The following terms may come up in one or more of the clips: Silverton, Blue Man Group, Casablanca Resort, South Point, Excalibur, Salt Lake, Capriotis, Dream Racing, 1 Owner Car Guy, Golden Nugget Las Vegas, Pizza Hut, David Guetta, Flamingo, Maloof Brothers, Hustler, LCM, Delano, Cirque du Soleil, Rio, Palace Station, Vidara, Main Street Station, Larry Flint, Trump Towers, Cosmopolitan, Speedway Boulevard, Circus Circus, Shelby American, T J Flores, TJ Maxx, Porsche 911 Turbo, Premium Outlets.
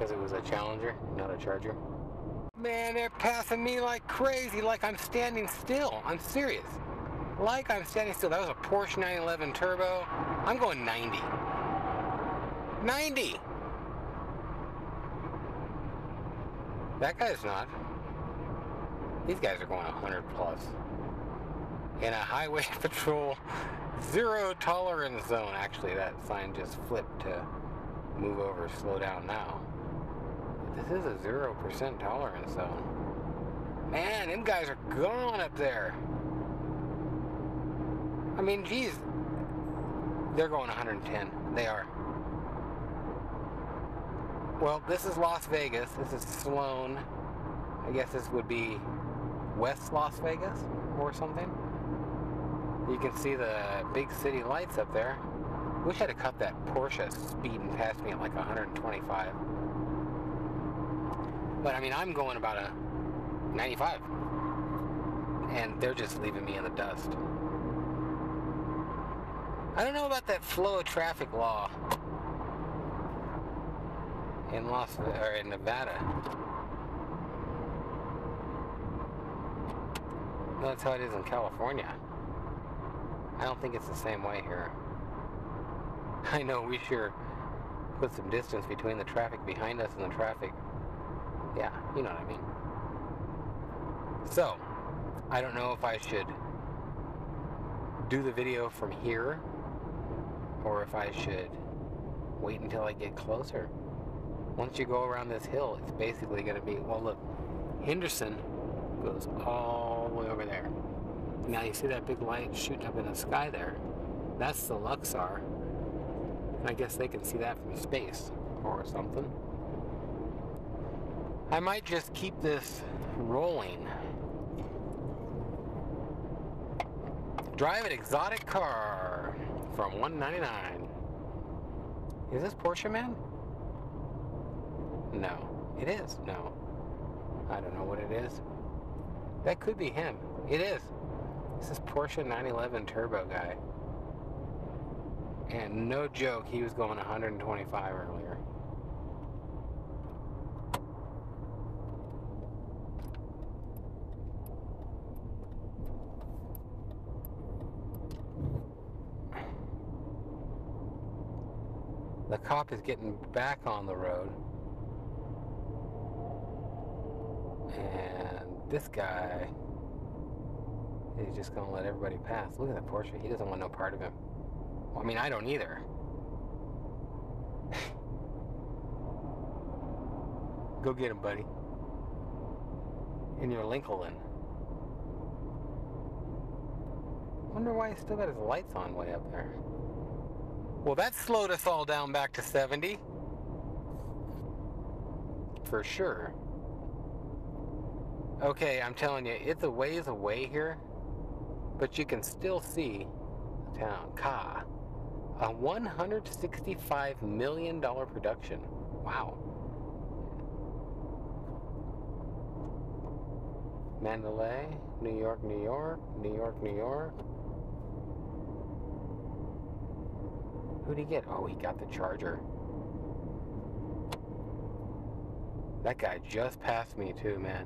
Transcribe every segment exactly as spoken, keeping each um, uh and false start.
because it was a Challenger, not a Charger. Man, they're passing me like crazy, like I'm standing still. I'm serious. Like I'm standing still. That was a Porsche nine eleven Turbo. I'm going ninety. ninety! That guy's not. These guys are going one hundred plus. In a highway patrol zero tolerance zone. Actually, that sign just flipped to move over, slow down now. This is a zero percent tolerance zone. Man, them guys are gone up there. I mean, geez. They're going one hundred ten. They are. Well, this is Las Vegas. This is Sloan. I guess this would be West Las Vegas or something. You can see the big city lights up there. Wish I had cut that Porsche speeding past me at like one twenty-five. But I mean, I'm going about a ninety-five. And they're just leaving me in the dust. I don't know about that flow of traffic law in Las or in Nevada. No, that's how it is in California. I don't think it's the same way here. I know we sure put some distance between the traffic behind us and the traffic. Yeah, you know what I mean. So, I don't know if I should do the video from here or if I should wait until I get closer. Once you go around this hill, it's basically going to be, well, look, Henderson goes all the way over there. Now you see that big light shooting up in the sky there? That's the Luxor. And I guess they can see that from space or something. I might just keep this rolling. Drive an exotic car from one ninety-nine. Is this Porsche man? No. It is. No. I don't know what it is. That could be him. It is. This is Porsche nine eleven Turbo guy. And no joke, he was going one twenty-five earlier. The cop is getting back on the road. And this guy is just going to let everybody pass. Look at that Porsche. He doesn't want no part of him. Well, I mean, I don't either. Go get him, buddy. In your Lincoln. Wonder why he's still got his lights on way up there. Well, that slowed us all down back to seventy. For sure. Okay, I'm telling you, it's a ways away here, but you can still see the town. Ka, a one hundred sixty-five million dollar production. Wow. Mandalay, New York, New York, New York, New York. Who'd he get? Oh, he got the Charger. That guy just passed me too, man.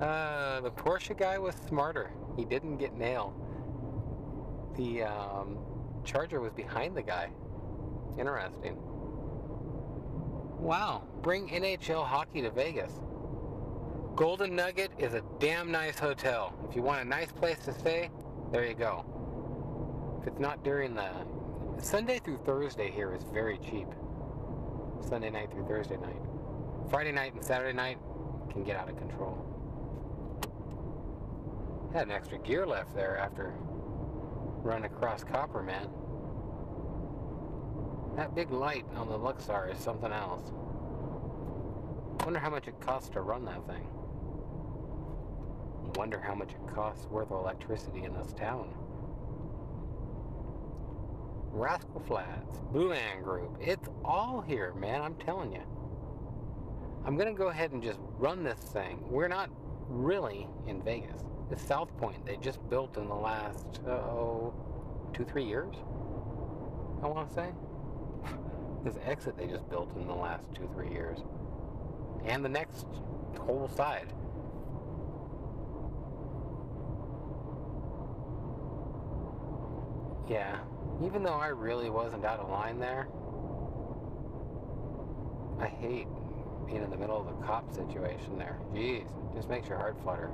uh, the Porsche guy was smarter. He didn't get nailed. The um, Charger was behind the guy. Interesting. Wow. Bring N H L hockey to Vegas. Golden Nugget is a damn nice hotel. If you want a nice place to stay, there you go. If it's not during the... Sunday through Thursday here is very cheap. Sunday night through Thursday night. Friday night and Saturday night can get out of control. Had an extra gear left there after running across Copper, man. That big light on the Luxor is something else. Wonder how much it costs to run that thing. Wonder how much it costs worth of electricity in this town. Rascal Flats, Blue Man Group. It's all here, man, I'm telling you. I'm going to go ahead and just run this thing. We're not really in Vegas. It's South Point. They just built in the last, uh oh, two, three years, I want to say. This exit they just built in the last two, three years. And the next whole side. Yeah, even though I really wasn't out of line there, I hate being in the middle of the cop situation there. Jeez, it just makes your heart flutter.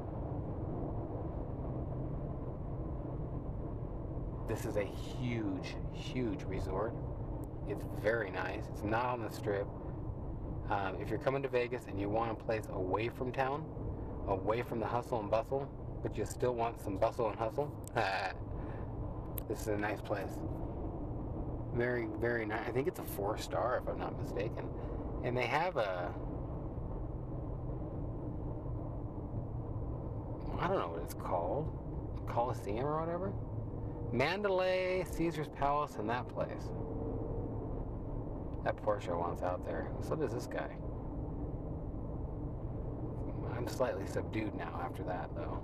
This is a huge, huge resort. It's very nice. It's not on the strip. Um, if you're coming to Vegas and you want a place away from town, away from the hustle and bustle, but you still want some bustle and hustle, this is a nice place. Very, very nice. I think it's a four star if I'm not mistaken. And they have a... I don't know what it's called. Coliseum or whatever? Mandalay, Caesars Palace, and that place. That Porsche I want's out there. So does this guy. I'm slightly subdued now after that, though.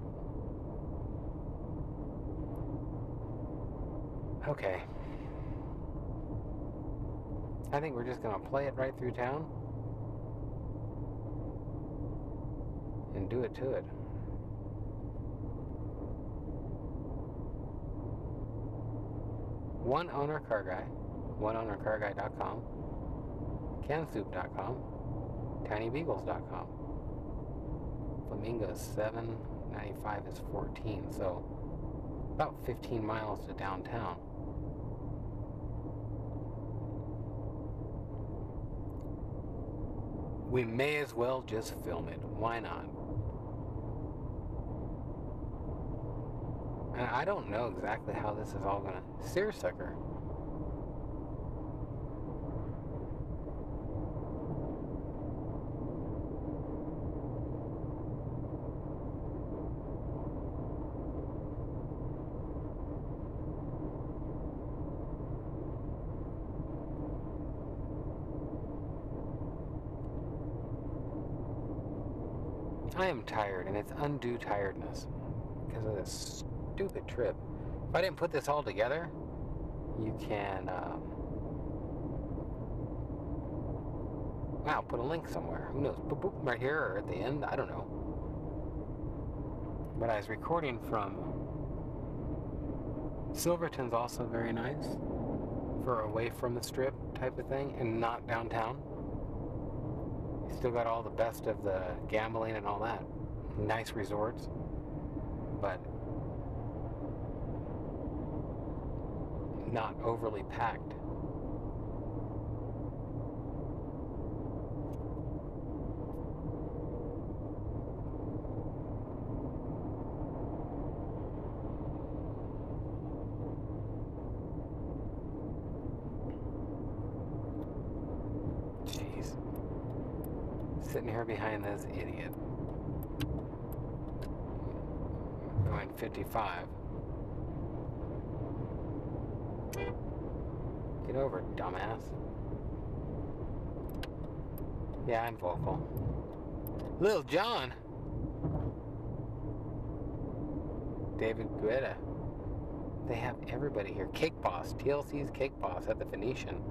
Okay, I think we're just going to play it right through town and do it to it. One Owner Car Guy, one owner car guy dot com, can soup dot com, tiny beagles dot com. Flamingo is seven, ninety-five is fourteen, so about fifteen miles to downtown. We may as well just film it. Why not? And I don't know exactly how this is all gonna... Seersucker. I am tired, and it's undue tiredness because of this stupid trip. If I didn't put this all together, you can, um, wow, put a link somewhere. Who knows? Boop, boop, right here or at the end. I don't know. But I was recording from Silverton's, also very nice for away from the strip type of thing and not downtown. Still got all the best of the gambling and all that. Nice resorts. But not overly packed. Sitting here behind this idiot. Going fifty-five. Get over, dumbass. Yeah, I'm vocal. Lil John! David Guetta. They have everybody here. Cake Boss. T L C's Cake Boss at the Phoenician.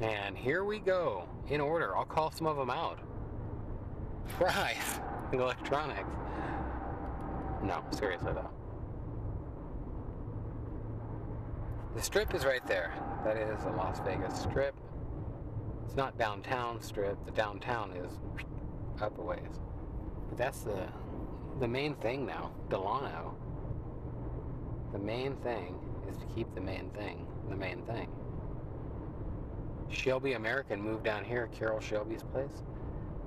And here we go, in order. I'll call some of them out. Prize in electronics. No, seriously though. The strip is right there. That is the Las Vegas Strip. It's not downtown strip. The downtown is up a ways. But that's the, the main thing now, Delano. The main thing is to keep the main thing, the main thing. Shelby American moved down here, Carroll Shelby's place.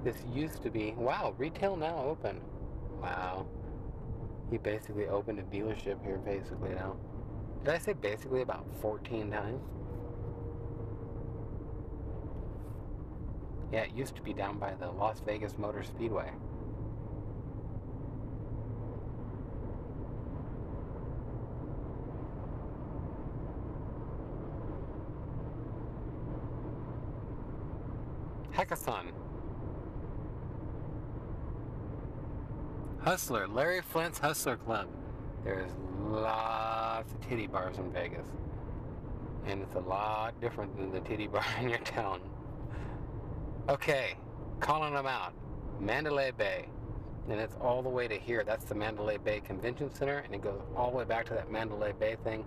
This used to be, wow, retail now open. Wow. He basically opened a dealership here basically now. Did I say basically about fourteen times? Yeah, it used to be down by the Las Vegas Motor Speedway. Hackathon. Hustler, Larry Flint's Hustler Club. There's lots of titty bars in Vegas. And it's a lot different than the titty bar in your town. Okay, calling them out. Mandalay Bay. And it's all the way to here. That's the Mandalay Bay Convention Center, and it goes all the way back to that Mandalay Bay thing.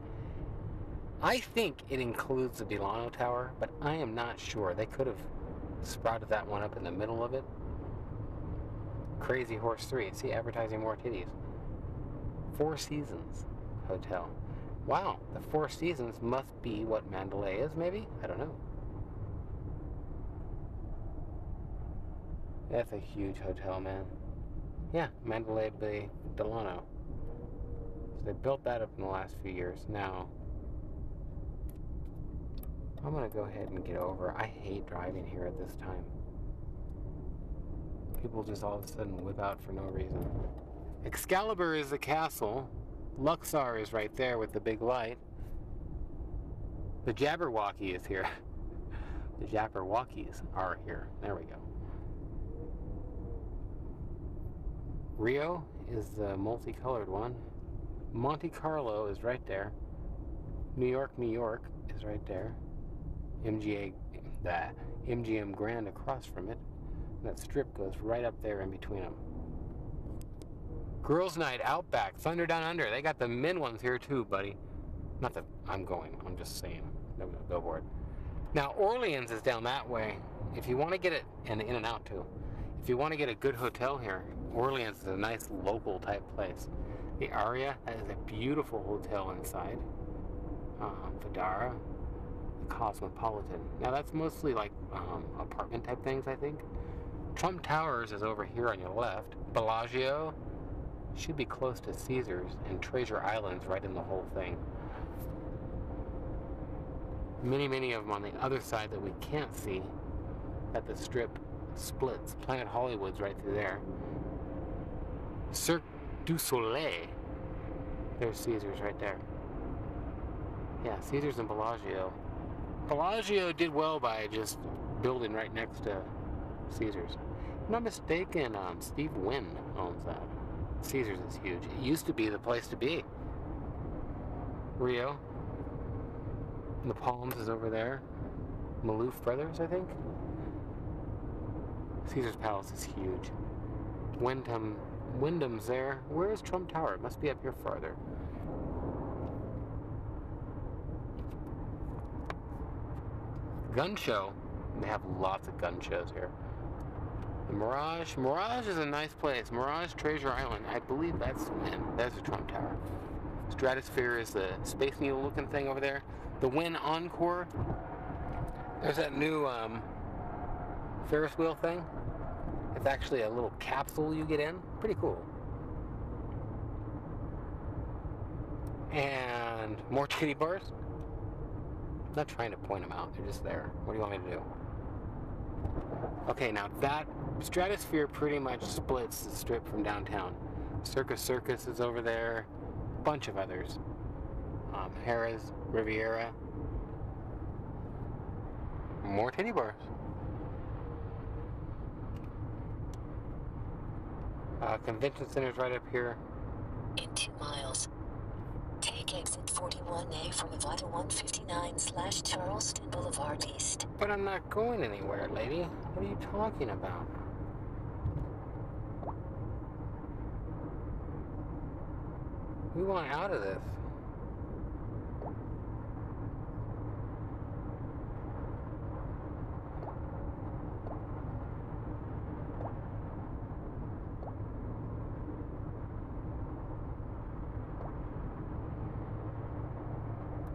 I think it includes the Delano Tower, but I am not sure. They could have sprouted that one up in the middle of it. Crazy Horse three. See, advertising more titties. Four Seasons Hotel. Wow, the Four Seasons must be what Mandalay is, maybe? I don't know. That's a huge hotel, man. Yeah, Mandalay Bay Delano. So they built that up in the last few years. Now, I'm going to go ahead and get over. I hate driving here at this time. People just all of a sudden whip out for no reason. Excalibur is the castle. Luxor is right there with the big light. The Jabberwocky is here. The Jabberwockies are here. There we go. Rio is the multicolored one. Monte Carlo is right there. New York, New York is right there. M G A, that M G M Grand across from it. And that strip goes right up there in between them. Girls' Night, Outback, Thunder Down Under. They got the men ones here too, buddy. Not that I'm going. I'm just saying. No, no, go for it. Now, Orleans is down that way. If you want to get it, and in and out too. If you want to get a good hotel here, Orleans is a nice local type place. The Aria, that is a beautiful hotel inside. Um, Vidara, the Cosmopolitan. Now that's mostly like um, apartment type things, I think. Trump Towers is over here on your left. Bellagio should be close to Caesars, and Treasure Island's right in the whole thing. Many, many of them on the other side that we can't see, that the strip splits. Planet Hollywood's right through there. Cirque du Soleil, there's Caesars right there. Yeah, Caesars and Bellagio. Bellagio did well by just building right next to Caesars. If I'm not mistaken, um, Steve Wynn owns that. Caesars is huge. It used to be the place to be. Rio. The Palms is over there. Maloof Brothers, I think. Caesars Palace is huge. Wyndham, Wyndham's there. Where is Trump Tower? It must be up here farther. Gun show. They have lots of gun shows here. The Mirage. Mirage is a nice place. Mirage, Treasure Island. I believe that's the Wynn. That's the Trump Tower. Stratosphere is the Space Needle looking thing over there. The Wynn Encore. There's that new um, Ferris wheel thing. It's actually a little capsule you get in. Pretty cool. And more kitty bars. I'm not trying to point them out. They're just there. What do you want me to do? Okay, now that Stratosphere pretty much splits the strip from downtown. Circus Circus is over there. A bunch of others. Um, Harrah's, Riviera. More titty bars. Uh, convention center's right up here. In two miles. Take exit forty-one A from Nevada one fifty-nine slash Charleston Boulevard East. But I'm not going anywhere, lady. What are you talking about? We want out of this.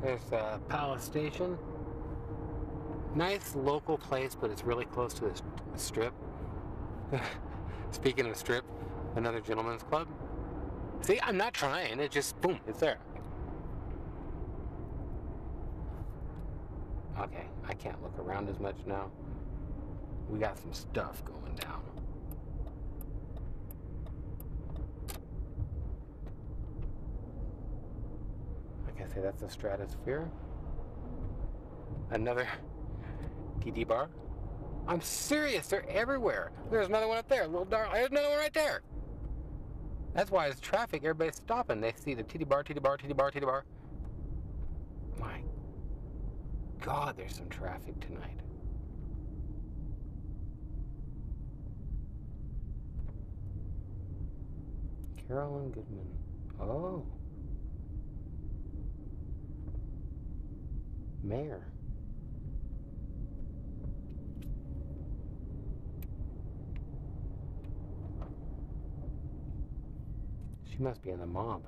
There's uh, Palace Station. Nice local place, but it's really close to the strip. Speaking of strip, another gentleman's club. See, I'm not trying. It just, boom, it's there. Okay, I can't look around as much now. We got some stuff going down. Okay, that's the Stratosphere. Another T D bar. I'm serious. They're everywhere. There's another one up there. Little darling. There's another one right there. That's why it's traffic. Everybody's stopping. They see the titty bar, titty bar, titty bar, titty bar. My God, there's some traffic tonight. Carolyn Goodman. Oh. Mayor. She must be in the mob.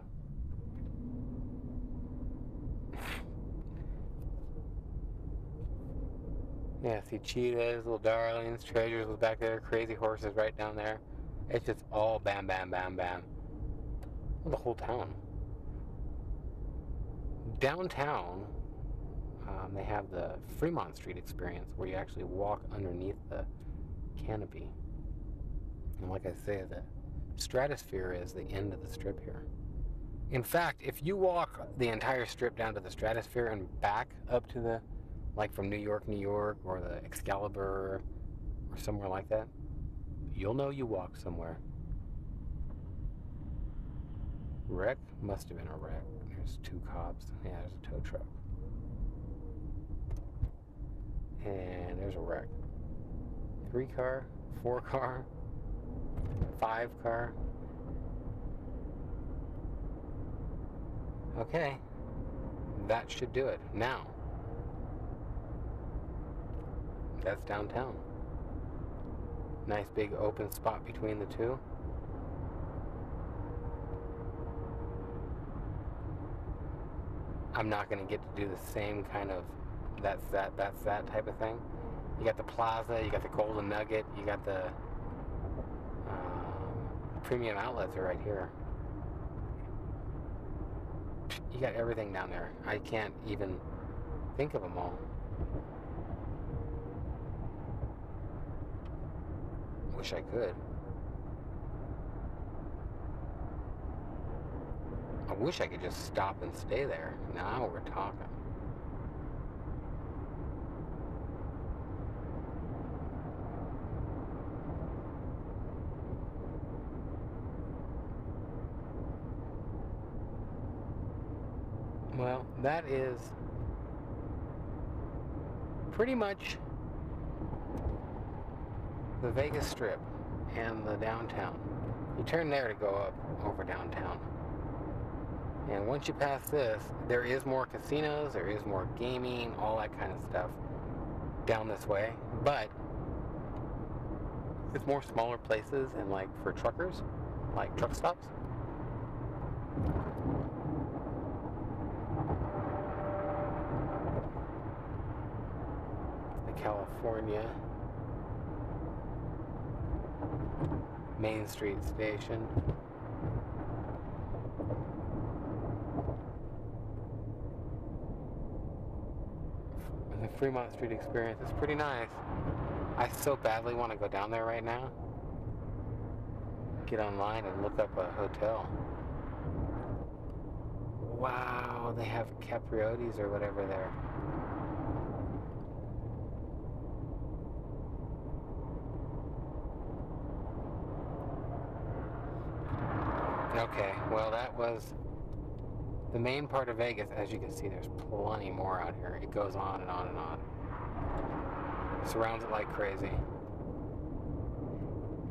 Yeah, see cheetahs, little darlings, treasures was back there, crazy horses right down there. It's just all bam, bam, bam, bam. Well, the whole town. Downtown, um, they have the Fremont Street experience where you actually walk underneath the canopy. And like I say, the Stratosphere is the end of the strip here. In fact, if you walk the entire strip down to the Stratosphere and back up to the, like from New York, New York, or the Excalibur, or somewhere like that, you'll know you walk somewhere. Wreck? Must have been a wreck. There's two cops. Yeah, there's a tow truck. And there's a wreck. Three car, four car, five car. Okay. That should do it. Now. That's downtown. Nice big open spot between the two. I'm not going to get to do the same kind of that's that, that's that type of thing. You got the plaza, you got the Golden Nugget, you got the um, premium outlets are right here. You got everything down there. I can't even think of them all. Wish I could. I wish I could just stop and stay there. Now we're talking. Well, that is pretty much the Vegas Strip and the downtown. You turn there to go up over downtown. And once you pass this, there is more casinos, there is more gaming, all that kind of stuff down this way. But it's more smaller places and like for truckers, like truck stops. The California Main Street Station. The Fremont Street experience is pretty nice. I so badly want to go down there right now. Get online and look up a hotel. Wow, they have Capriotis or whatever there. Okay, well that was the main part of Vegas. As you can see, there's plenty more out here. It goes on and on and on. Surrounds it like crazy.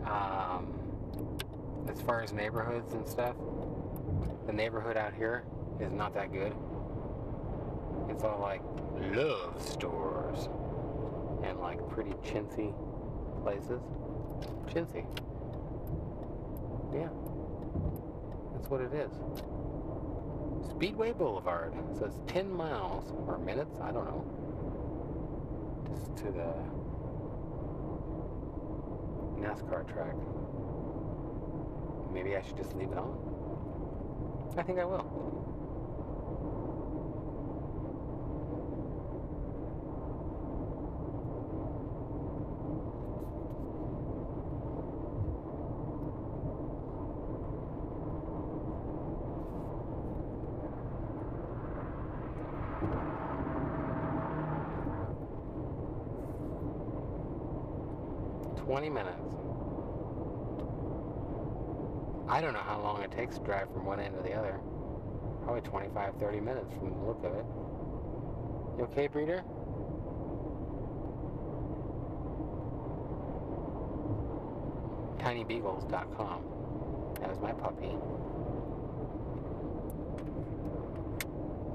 Um, as far as neighborhoods and stuff, the neighborhood out here is not that good. It's all like love stores and like pretty chintzy places. Chintzy. Yeah. That's what it is. Speedway Boulevard. So it's ten miles or minutes, I don't know. Just to the NASCAR track. Maybe I should just leave it on. I think I will. twenty minutes. I don't know how long it takes to drive from one end to the other. Probably twenty-five, thirty minutes from the look of it. You okay, Breeder? tiny beagles dot com. That was my puppy.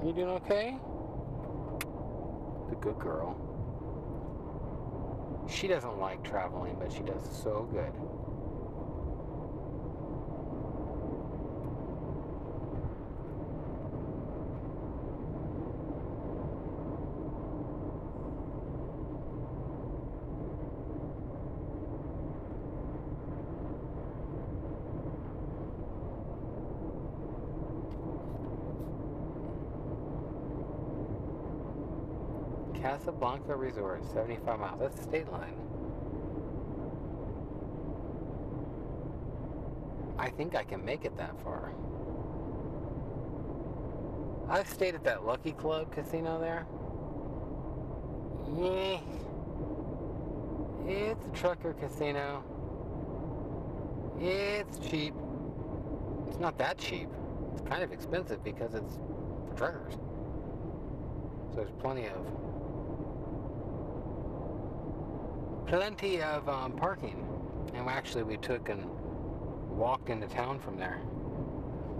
You doing okay? The good girl. She doesn't like traveling, but she does so good. Casablanca Resort, seventy-five miles. That's the state line. I think I can make it that far. I've stayed at that Lucky Club casino there. Yeah. It's a trucker casino. It's cheap. It's not that cheap. It's kind of expensive because it's for truckers. So there's plenty of... Plenty of um, parking, and actually we took and walked into town from there.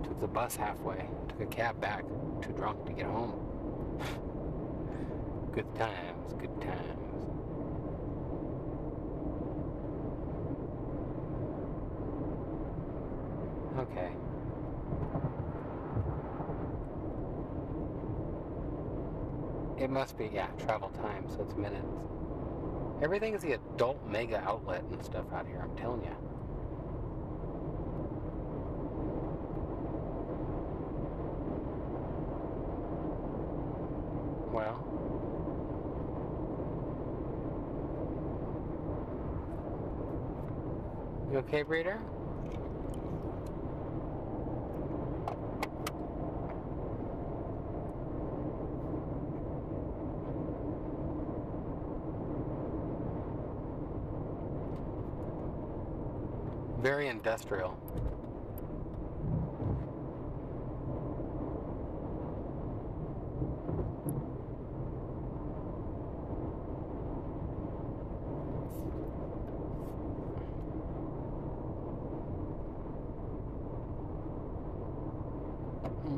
Took the bus halfway, took a cab back, too drunk to get home. Good times, good times. Okay. It must be, yeah, travel time, so it's minutes. Everything is the adult mega outlet and stuff out here, I'm telling you. Well. You okay, Breeder? Very industrial.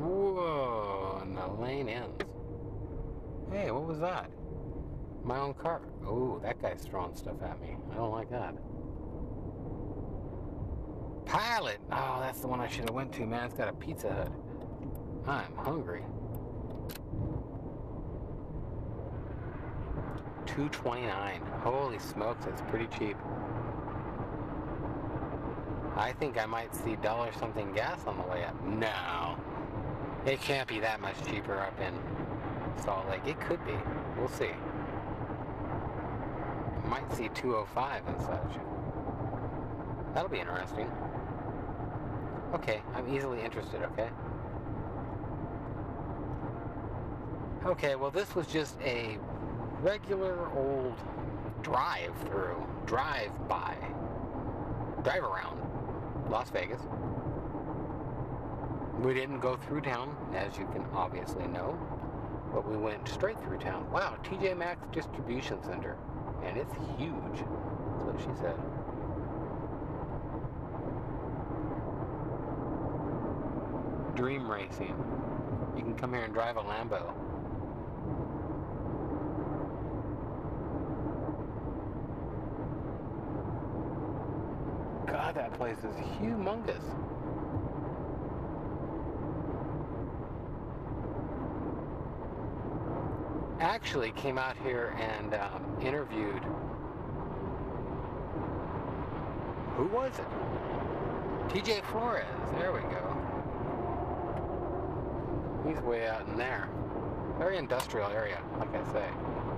Whoa, and the lane ends. Hey, what was that? My own car. Oh, that guy's throwing stuff at me. I don't like that. Pilot! Oh, that's the one I should have went to, man. It's got a Pizza Hut. I'm hungry. two twenty-nine. Holy smokes, that's pretty cheap. I think I might see dollar something gas on the way up. No. It can't be that much cheaper up in Salt Lake. It could be. We'll see. Might see two oh five and such. That'll be interesting. Okay, I'm easily interested, okay? Okay, well this was just a regular old drive-through, drive-by, drive-around Las Vegas. We didn't go through town, as you can obviously know, but we went straight through town. Wow, T J Maxx Distribution Center, and it's huge, that's what she said. Dream racing. You can come here and drive a Lambo. God, that place is humongous. Actually came out here and um, interviewed... Who was it? T J Flores. There we go. He's way out in there. Very industrial area, like I say.